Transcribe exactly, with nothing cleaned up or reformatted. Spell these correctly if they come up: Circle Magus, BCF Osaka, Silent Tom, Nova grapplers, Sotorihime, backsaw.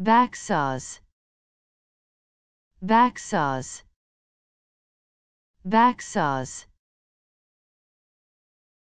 Backsaws, backsaws, backsaws.